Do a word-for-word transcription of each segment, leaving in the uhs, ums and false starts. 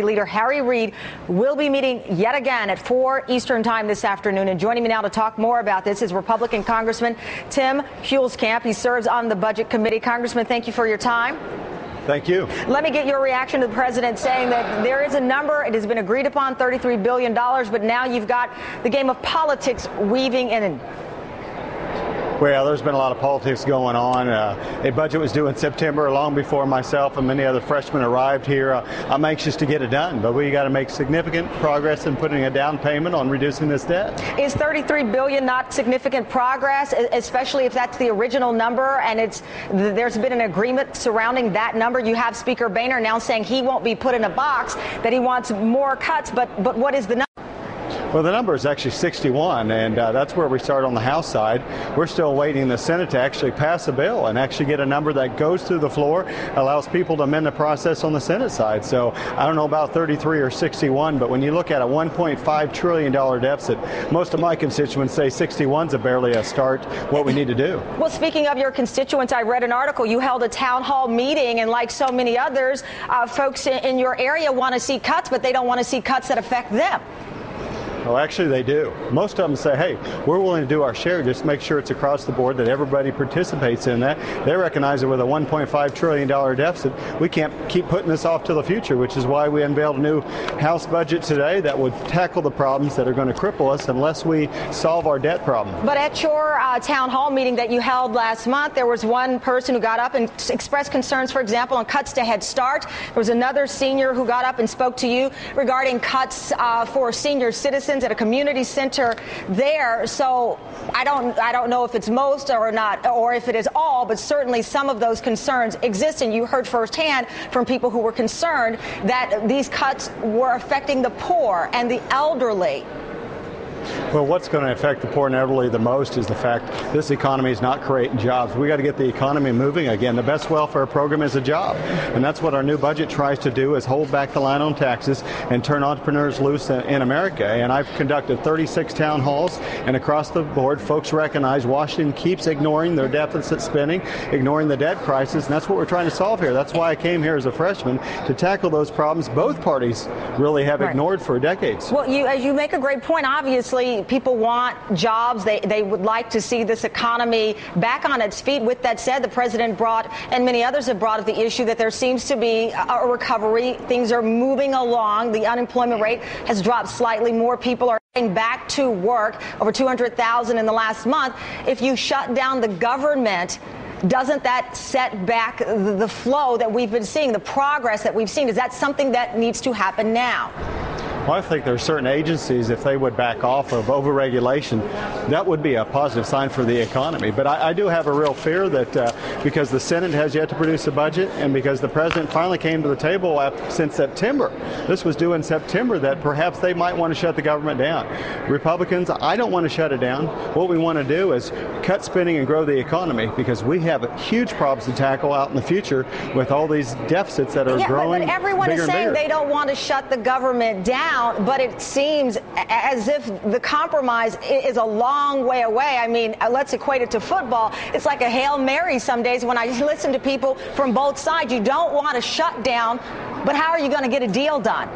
Leader Harry Reid will be meeting yet again at four Eastern time this afternoon. And joining me now to talk more about this is Republican Congressman Tim Huelskamp. He serves on the Budget Committee. Congressman, thank you for your time. Thank you. Let me get your reaction to the president saying that there is a number, it has been agreed upon, thirty-three billion dollars, but now you've got the game of politics weaving in. Well, there's been a lot of politics going on. Uh, a budget was due in September, long before myself and many other freshmen arrived here. Uh, I'm anxious to get it done, but we got to make significant progress in putting a down payment on reducing this debt. Is thirty-three billion dollars not significant progress, especially if that's the original number and it's there's been an agreement surrounding that number? You have Speaker Boehner now saying he won't be put in a box, that he wants more cuts, but, but what is the number? Well, the number is actually sixty-one, and uh, that's where we start on the House side. We're still waiting the Senate to actually pass a bill and actually get a number that goes through the floor, allows people to amend the process on the Senate side. So I don't know about thirty-three or sixty-one, but when you look at a one point five trillion dollars deficit, most of my constituents say sixty-one's a barely a start what we need to do. Well, speaking of your constituents, I read an article. You held a town hall meeting, and like so many others, uh, folks in your area want to see cuts, but they don't want to see cuts that affect them. Well, actually, they do. Most of them say, hey, we're willing to do our share. Just make sure it's across the board that everybody participates in that. They recognize that with a one point five trillion dollars deficit, we can't keep putting this off to the future, which is why we unveiled a new House budget today that would tackle the problems that are going to cripple us unless we solve our debt problem. But at your uh, town hall meeting that you held last month, there was one person who got up and expressed concerns, for example, on cuts to Head Start. There was another senior who got up and spoke to you regarding cuts uh, for senior citizens at a community center there. So I don't I don't know if it's most or not, or if it is all, but certainly some of those concerns exist. And you heard firsthand from people who were concerned that these cuts were affecting the poor and the elderly. Well, what's going to affect the poor and elderly the most is the fact this economy is not creating jobs. We got to get the economy moving again. The best welfare program is a job, and that's what our new budget tries to do, is hold back the line on taxes and turn entrepreneurs loose in America. And I've conducted thirty-six town halls, and across the board, folks recognize Washington keeps ignoring their deficit spending, ignoring the debt crisis, and that's what we're trying to solve here. That's why I came here as a freshman, to tackle those problems both parties really have right. ignored for decades. Well, you, as you make a great point, obviously. People want jobs. They, they would like to see this economy back on its feet. With that said, the president brought, and many others have brought up the issue that there seems to be a recovery. Things are moving along. The unemployment rate has dropped slightly. More people are getting back to work, over two hundred thousand in the last month. If you shut down the government, doesn't that set back the flow that we've been seeing, the progress that we've seen? Is that something that needs to happen now? Well, I think there are certain agencies, if they would back off of overregulation, that would be a positive sign for the economy. But I, I do have a real fear that uh, because the Senate has yet to produce a budget, and because the president finally came to the table since September, this was due in September, that perhaps they might want to shut the government down. Republicans, I don't want to shut it down. What we want to do is cut spending and grow the economy, because we have huge problems to tackle out in the future with all these deficits that are yeah, growing. But, but everyone is saying they don't want to shut the government down. But it seems as if the compromise is a long way away. I mean, let's equate it to football. It's like a Hail Mary some days when I listen to people from both sides. You don't want to shut down, but how are you going to get a deal done?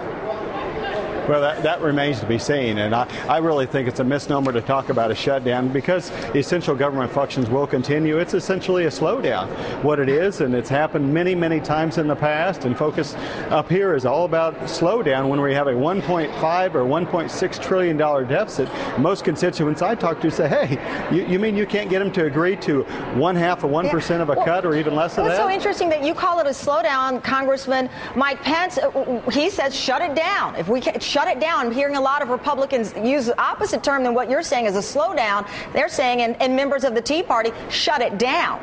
Well, that, that remains to be seen, and I, I really think it's a misnomer to talk about a shutdown, because essential government functions will continue. It's essentially a slowdown, what it is, and it's happened many, many times in the past, and focus up here is all about slowdown when we have a one point five or one point six trillion dollars deficit. Most constituents I talk to say, hey, you, you mean you can't get them to agree to one half of one yeah. percent of a well, cut or even less of that? It's so interesting that you call it a slowdown, Congressman Mike Pence. He says shut it down. If we can, shut it down. I'm hearing a lot of Republicans use the opposite term than what you're saying is a slowdown. They're saying, and, and members of the Tea Party, shut it down.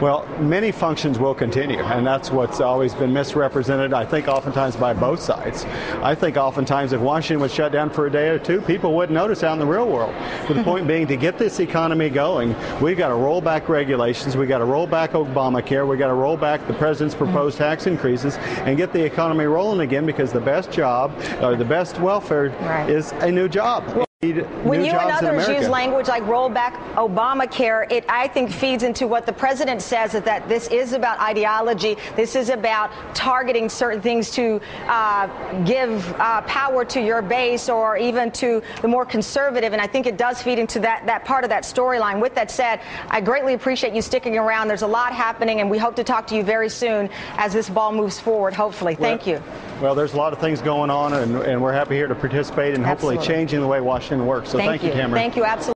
Well, many functions will continue, and that's what's always been misrepresented, I think, oftentimes by both sides. I think oftentimes if Washington was shut down for a day or two, people wouldn't notice out in the real world. But the point being, to get this economy going, we've got to roll back regulations, we've got to roll back Obamacare, we've got to roll back the president's proposed tax increases, and get the economy rolling again, because the best job, or the best welfare, right. is a new job. When you and others use language like roll back Obamacare, it, I think, feeds into what the president says, is that this is about ideology. This is about targeting certain things to uh, give uh, power to your base or even to the more conservative. And I think it does feed into that, that part of that storyline. With that said, I greatly appreciate you sticking around. There's a lot happening, and we hope to talk to you very soon as this ball moves forward, hopefully. Thank well, you. Well, there's a lot of things going on, and, and we're happy here to participate and hopefully Absolutely. Changing the way Washington works. So thank, thank you, you, Cameron. Thank you. Absolutely.